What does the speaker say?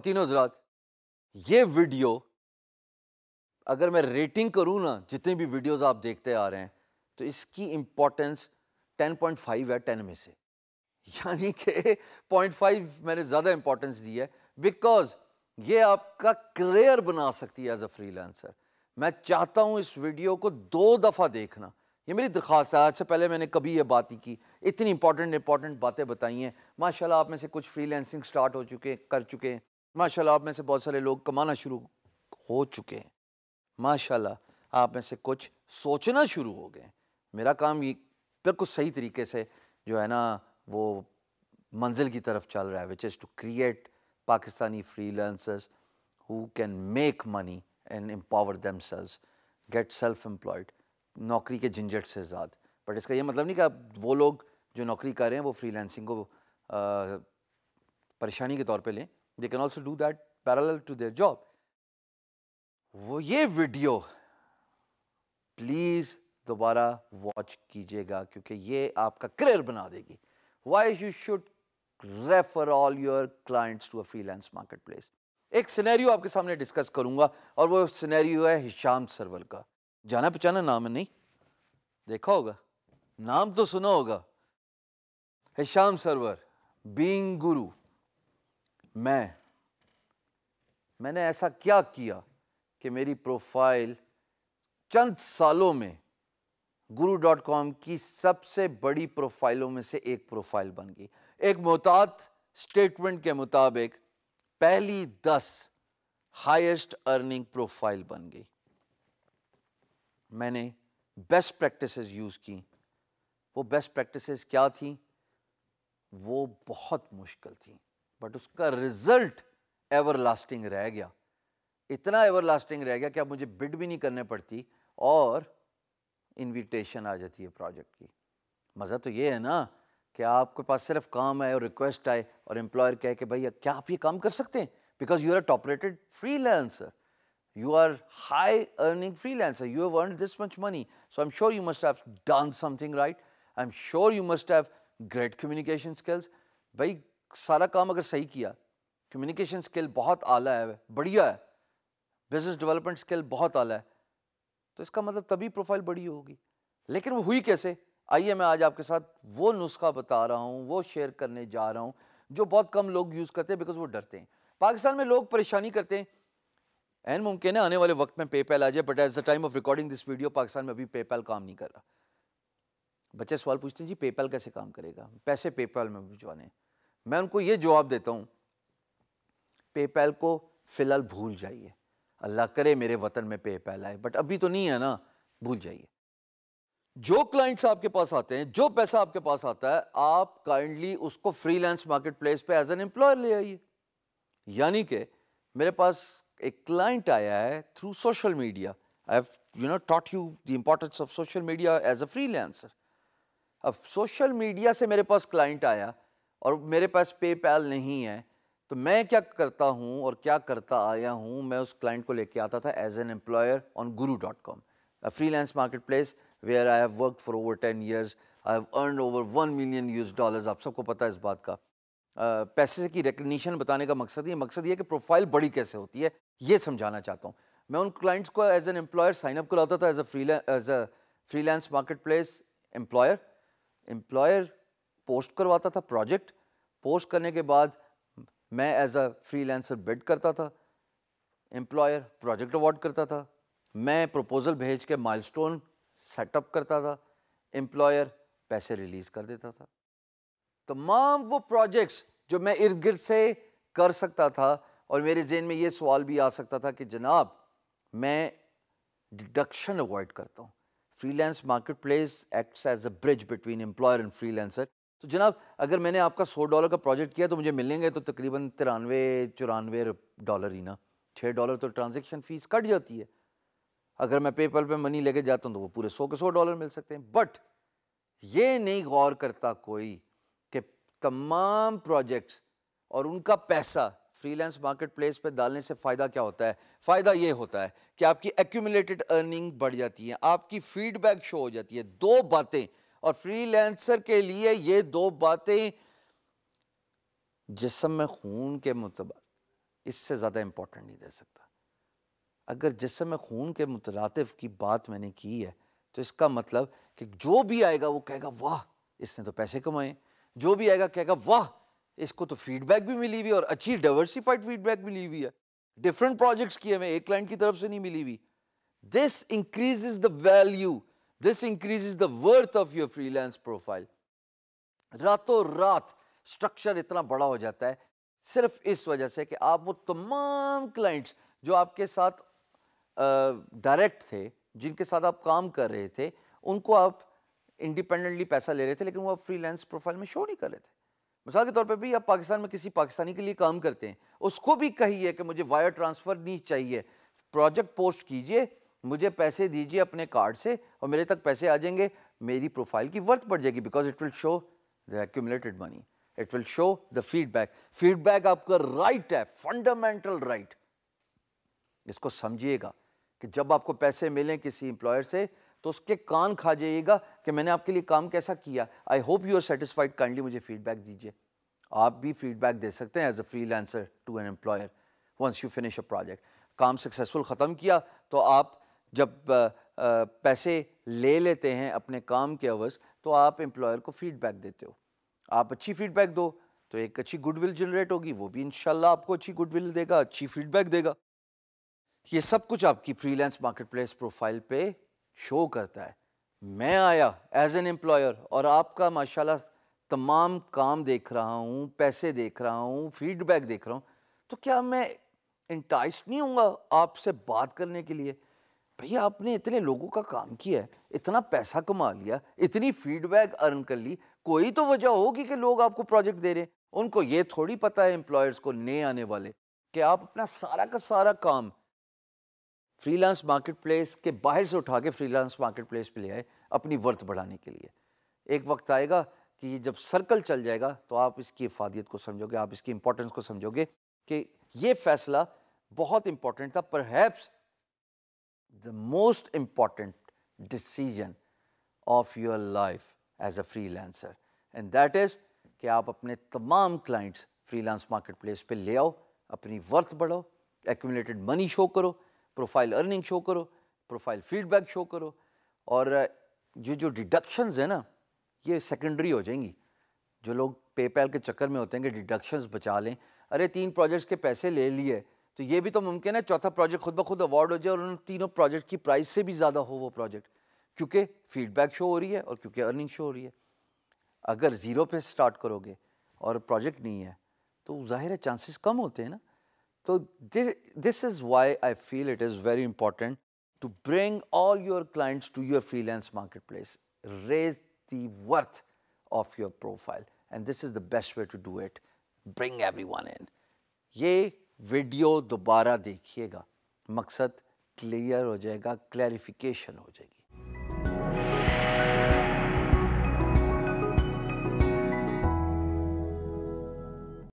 ख़वातीन हज़रात, ये वीडियो अगर मैं रेटिंग करूँ ना, जितने भी वीडियोस आप देखते आ रहे हैं, तो इसकी इम्पोर्टेंस 10.5 है 10 में से, यानी कि 0.5 मैंने ज़्यादा इम्पोर्टेंस दी है, बिकॉज ये आपका करियर बना सकती है एज अ फ्रीलांसर। मैं चाहता हूँ इस वीडियो को 2 दफ़ा देखना, ये मेरी दरख्वास्त है। आज से पहले मैंने कभी ये बात ही की, इतनी इंपॉर्टेंट बातें बताई हैं। माशाल्लाह आप में से कुछ फ्रीलांसिंग स्टार्ट हो चुके कर चुके हैं, माशाल्लाह आप में से बहुत सारे लोग कमाना शुरू हो चुके हैं, माशाल्लाह आप में से कुछ सोचना शुरू हो गए। मेरा काम ये बिल्कुल सही तरीके से जो है ना वो मंजिल की तरफ चल रहा है, which is to create Pakistani freelancers who can make money and empower themselves, get self employed, नौकरी के झंझट से आज़ाद। बट इसका ये मतलब नहीं कि आप वो लोग जो नौकरी कर रहे हैं वो फ्रीलांसिंग को परेशानी के तौर पे लें, they can also do that parallel to their job. वो ये वीडियो प्लीज़ दोबारा वॉच कीजिएगा क्योंकि ये आपका करियर बना देगी। Why you should refer all your clients to a freelance market place. एक सिनेरियो आपके सामने डिस्कस करूंगा और वो सिनेरियो है हिशाम सरवर का। जाना पहचाना नाम है, नहीं देखा होगा, नाम तो सुना होगा। हिशाम सरवर बीइंग गुरु, मैंने ऐसा क्या किया कि मेरी प्रोफाइल चंद सालों में Guru.com की सबसे बड़ी प्रोफाइलों में से एक प्रोफाइल बन गई। एक मोहतात स्टेटमेंट के मुताबिक पहली 10 हाईएस्ट अर्निंग प्रोफाइल बन गई। मैंने बेस्ट प्रैक्टिसेस यूज़ की। वो बेस्ट प्रैक्टिसेस क्या थी, वो बहुत मुश्किल थी, बट उसका रिजल्ट एवरलास्टिंग रह गया। इतना एवरलास्टिंग रह गया कि अब मुझे बिड भी नहीं करने पड़ती और इनविटेशन आ जाती है प्रोजेक्ट की। मज़ा तो ये है ना कि आपके पास सिर्फ काम आए और रिक्वेस्ट आए और एम्प्लॉयर कहे कि भाई क्या आप ये काम कर सकते हैं, because you are a top rated freelancer, you are high earning freelancer, you have earned this much money, so I'm sure you must have done something right, I'm sure you must have great communication skills। भाई सारा काम अगर सही किया, communication skill बहुत आला है, बढ़िया है, business development skill बहुत आला है, तो इसका मतलब तभी प्रोफाइल बड़ी होगी। लेकिन वो हुई कैसे, आइए मैं आज आपके साथ वो नुस्खा बता रहा हूँ, वो शेयर करने जा रहा हूँ जो बहुत कम लोग यूज़ करते हैं, बिकॉज वो डरते हैं। पाकिस्तान में लोग परेशानी करते हैं, एंड मुमकिन है आने वाले वक्त में पेपैल आ जाए, but as the time of recording this video Pakistan में अभी पेपैल काम नहीं कर रहा। बच्चे सवाल पूछते हैं जी पेपैल कैसे काम करेगा, पैसे पेपैल में भिजवाने। मैं उनको ये जवाब देता हूँ, पेपैल को फ़िलहाल भूल जाइए, अल्लाह करे मेरे वतन में पेपैल आए, बट अभी तो नहीं है ना, भूल जाइए। जो क्लाइंट्स आपके पास आते हैं, जो पैसा आपके पास आता है, आप काइंडली उसको फ्रीलांस मार्केट प्लेस पर एज एन एम्प्लॉयर ले आइए। यानी कि मेरे पास एक क्लाइंट आया है through social media, I have taught you the importance of social media as a freelancer. अब सोशल मीडिया से मेरे पास क्लाइंट आया और मेरे पास पेपैल नहीं है, तो मैं क्या करता हूँ और क्या करता आया हूँ, मैं उस क्लाइंट को लेके आता था as an employer on Guru.com, a freelance market place where I have work for over 10 years, I have earn over $1 million। आप सबको पता है इस बात का। पैसे की रिकग्निशन बताने का मकसद ये है कि प्रोफाइल बड़ी कैसे होती है, ये समझाना चाहता हूँ। मैं उन क्लाइंट्स को एज एन एम्प्लॉयर साइनअप कराता था as a freelance market place employer post करवाता था प्रोजेक्ट। पोस्ट करने के बाद मैं एज अ फ्रीलांसर बिड करता था, एम्प्लॉयर प्रोजेक्ट अवार्ड करता था, मैं प्रपोजल भेज के माइलस्टोन सेटअप करता था, एम्प्लॉयर पैसे रिलीज़ कर देता था। तमाम वो प्रोजेक्ट्स जो मैं इर्द गिर्द से कर सकता था। और मेरे जहन में ये सवाल भी आ सकता था कि जनाब मैं डिडक्शन अवॉइड करता हूँ, freelance market place acts as a bridge between employer and freelancer. तो जनाब अगर मैंने आपका $100 का प्रोजेक्ट किया तो मुझे मिलेंगे तो तकरीबन $93-94 ही ना, $6 तो ट्रांजेक्शन फ़ीस कट जाती है। अगर मैं पेपल पे मनी लेके जाता हूँ तो वो पूरे $100 के $100 मिल सकते हैं। बट ये नहीं गौर करता कोई कि तमाम प्रोजेक्ट्स और उनका पैसा फ्रीलांस मार्केट प्लेस पर डालने से फ़ायदा क्या होता है। फ़ायदा ये होता है कि आपकी एक्यूमुलेटेड अर्निंग बढ़ जाती है, आपकी फीडबैक शो हो जाती है। 2 बातें, और फ्रीलांसर के लिए ये 2 बातें जिस्म में खून के मुताबिक इससे ज़्यादा इम्पोर्टेंट नहीं दे सकता। अगर जिसम खून के मुतलातिफ की बात मैंने की है तो इसका मतलब कि जो भी आएगा वो कहेगा वाह इसने तो पैसे कमाए, जो भी आएगा कहेगा वाह इसको तो फीडबैक भी मिली हुई और अच्छी डाइवर्सिफाइड फीडबैक मिली हुई है, डिफरेंट प्रोजेक्ट्स किए हुए, एक क्लाइंट की तरफ से नहीं मिली हुई। This increases the value, this increases the worth of your freelance profile. रातों रात स्ट्रक्चर इतना बड़ा हो जाता है सिर्फ इस वजह से कि आप वो तमाम क्लाइंट्स जो आपके साथ डायरेक्ट थे, जिनके साथ आप काम कर रहे थे, उनको आप इंडिपेंडेंटली पैसा ले रहे थे लेकिन वो आप फ्रीलांस प्रोफाइल में शो नहीं कर रहे थे। मिसाल के तौर पे भी आप पाकिस्तान में किसी पाकिस्तानी के लिए काम करते हैं, उसको भी कहिए कि मुझे वायर ट्रांसफ़र नहीं चाहिए, प्रोजेक्ट पोस्ट कीजिए, मुझे पैसे दीजिए अपने कार्ड से और मेरे तक पैसे आ जाएंगे, मेरी प्रोफाइल की वर्थ बढ़ जाएगी because it will show the accumulated money, it will show the feedback. Feedback आपका राइट है, फंडामेंटल राइट। इसको समझिएगा कि जब आपको पैसे मिलें किसी एम्प्लॉयर से तो उसके कान खा जाइएगा कि मैंने आपके लिए काम कैसा किया, I hope you are satisfied, kindly मुझे फीडबैक दीजिए। आप भी फीडबैक दे सकते हैं as a freelancer to an employer once you finish a project. काम सक्सेसफुल ख़त्म किया तो आप जब पैसे ले लेते हैं अपने काम के अवज़ तो आप एम्प्लॉयर को फीडबैक देते हो। आप अच्छी फीडबैक दो तो एक अच्छी गुडविल जनरेट होगी, वो भी इंशाल्लाह आपको अच्छी गुडविल देगा, अच्छी फीडबैक देगा। ये सब कुछ आपकी फ्रीलांस मार्केटप्लेस प्रोफाइल पे शो करता है। मैं आया एज एन एम्प्लॉयर और आपका माशाल्लाह तमाम काम देख रहा हूँ, पैसे देख रहा हूँ, फीडबैक देख रहा हूँ, तो क्या मैं इंटाइस नहीं होऊंगा आपसे बात करने के लिए? भैया आपने इतने लोगों का काम किया है, इतना पैसा कमा लिया, इतनी फीडबैक अर्न कर ली, कोई तो वजह होगी कि लोग आपको प्रोजेक्ट दे रहे हैं। उनको ये थोड़ी पता है, एम्प्लॉयर्स को नए आने वाले, कि आप अपना सारा का सारा काम फ्रीलांस मार्केटप्लेस के बाहर से उठा के फ्रीलांस मार्केटप्लेस पे ले आए अपनी वर्थ बढ़ाने के लिए। एक वक्त आएगा कि जब सर्कल चल जाएगा तो आप इसकी इफादियत को समझोगे, आप इसकी इंपॉर्टेंस को समझोगे कि ये फैसला बहुत इंपॉर्टेंट था, perhaps the most important decision of your life as a freelancer, and that is कि आप अपने तमाम क्लाइंट्स फ्रीलांस मार्केटप्लेस पे ले आओ, अपनी वर्थ बढ़ाओ, एक्यूमुलेटेड मनी शो करो, प्रोफाइल अर्निंग शो करो, प्रोफाइल फीडबैक शो करो, और ये जो डिडक्शंस है ना ये सेकेंडरी हो जाएंगी। जो लोग पेपैल के चक्कर में होते हैं कि डिडक्शंस बचा लें, अरे 3 प्रोजेक्ट्स के पैसे ले लिए तो ये भी तो मुमकिन है 4था प्रोजेक्ट खुद ब खुद अवार्ड हो जाए और उन 3 प्रोजेक्ट की प्राइस से भी ज़्यादा हो वो प्रोजेक्ट, क्योंकि फीडबैक शो हो रही है और क्योंकि अर्निंग शो हो रही है। अगर 0 पे स्टार्ट करोगे और प्रोजेक्ट नहीं है तो ज़ाहिर है चांसेस कम होते हैं ना। तो this is why I feel it is very important to bring all your clients to your freelance market place, raise the worth of your profile, and this is the best way to do it, bring everyone in. ये video दोबारा देखिएगा, मकसद clear हो जाएगा, clarification हो जाएगी।